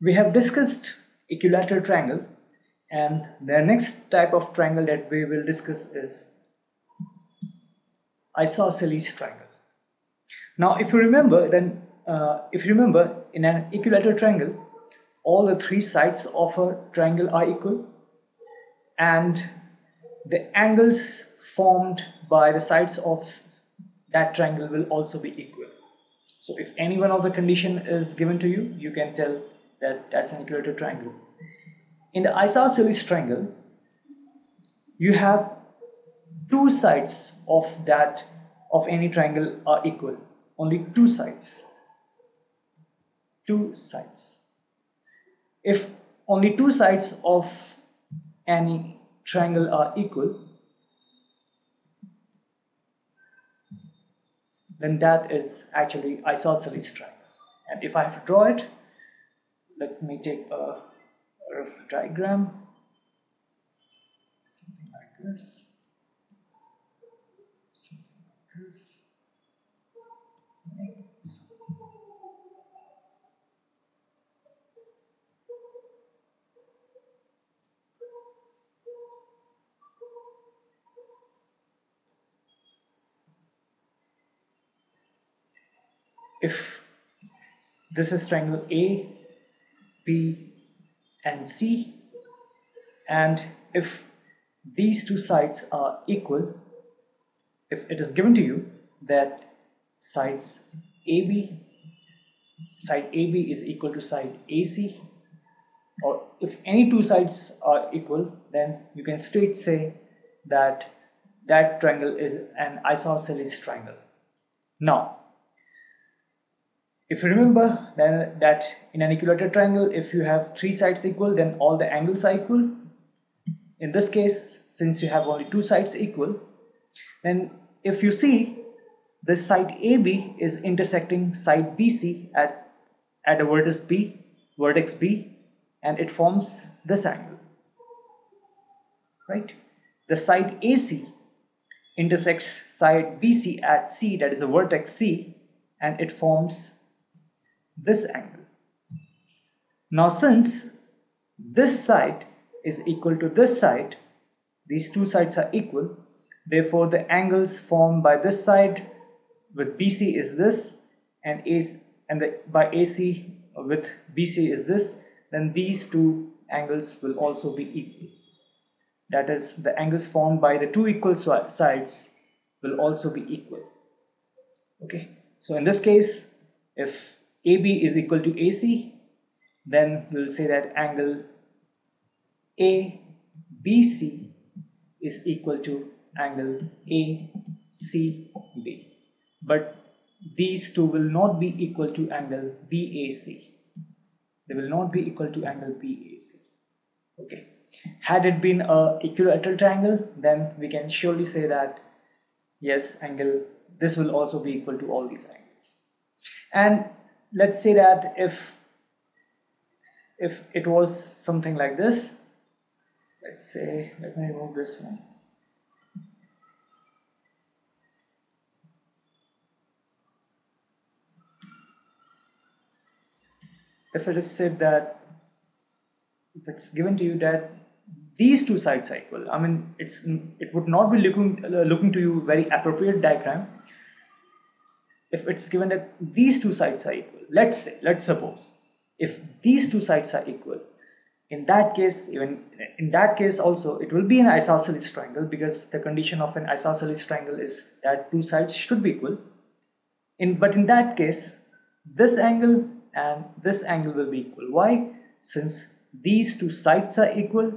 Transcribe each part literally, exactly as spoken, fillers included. We have discussed equilateral triangle, and the next type of triangle that we will discuss is isosceles triangle. Now if you remember, then uh, if you remember in an equilateral triangle, all the three sides of a triangle are equal, and the angles formed by the sides of that triangle will also be equal. So if any one of the condition is given to you, you can tell that that's an equilateral triangle. In the isosceles triangle, you have two sides of that of any triangle are equal. Only two sides. Two sides. If only two sides of any triangle are equal, then that is actually isosceles triangle. And if I have to draw it, let me take a rough diagram, something like this, something like this, like this. If this is triangle A, B and C, and if these two sides are equal, if it is given to you that sides A B, side A B is equal to side A C, or if any two sides are equal, then you can straight say that that triangle is an isosceles triangle. Now, if you remember then that in an equilateral triangle, if you have three sides equal, then all the angles are equal. In this case, since you have only two sides equal, then if you see, this side A B is intersecting side B C at, at a vertex B, vertex B, and it forms this angle, right? The side A C intersects side B C at C, that is a vertex C, and it forms this angle. Now since this side is equal to this side, these two sides are equal, therefore the angles formed by this side with B C is this, and A C, and the, by A C with B C is this, then these two angles will also be equal. That is, the angles formed by the two equal sides will also be equal. Okay, so in this case, if A B is equal to A C, then we'll say that angle A B C is equal to angle A C B. But these two will not be equal to angle B A C. They will not be equal to angle B A C. Okay. Had it been an equilateral triangle, then we can surely say that yes, angle this will also be equal to all these angles. And let's say that if, if it was something like this, let's say, let me remove this one. If it is said that, if it's given to you that these two sides are equal, I mean, it's it would not be looking, looking to you very appropriate diagram if it's given that these two sides are equal. Let's say, let's suppose, if these two sides are equal, in that case, even in that case also, it will be an isosceles triangle, because the condition of an isosceles triangle is that two sides should be equal. In, but in that case, this angle and this angle will be equal. Why? Since these two sides are equal,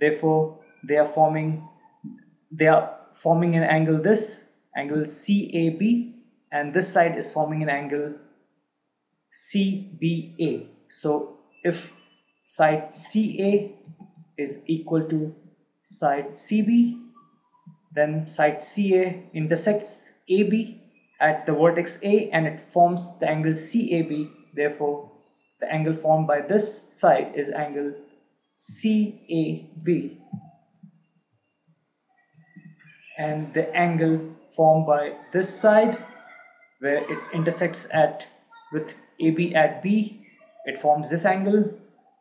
therefore they are forming, they are forming an angle, this angle C A B, and this side is forming an angle C B A. So if side C A is equal to side C B, then side C A intersects A B at the vertex A and it forms the angle C A B. Therefore, the angle formed by this side is angle C A B. And the angle formed by this side, where it intersects at with A B at B, It forms this angle,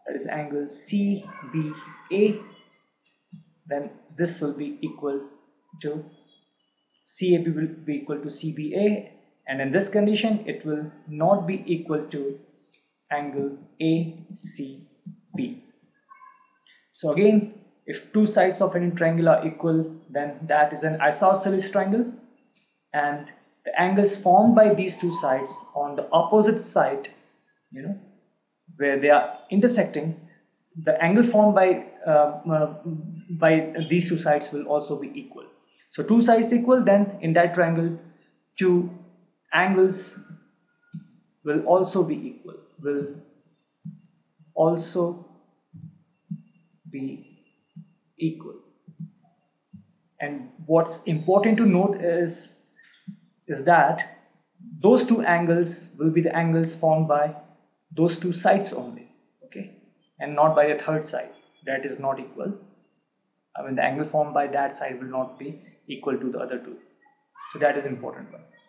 that is angle C B A. Then this will be equal to C A B will be equal to C B A, and in this condition it will not be equal to angle A C B. So again, if two sides of any triangle are equal, then that is an isosceles triangle, and the angles formed by these two sides on the opposite side, you know, where they are intersecting, the angle formed by uh, uh, by these two sides will also be equal. So two sides equal, then in that triangle two angles will also be equal, will also be equal. And what's important to note is is that those two angles will be the angles formed by those two sides only, okay, and not by the third side. That is not equal. I mean, the angle formed by that side will not be equal to the other two. So that is important one.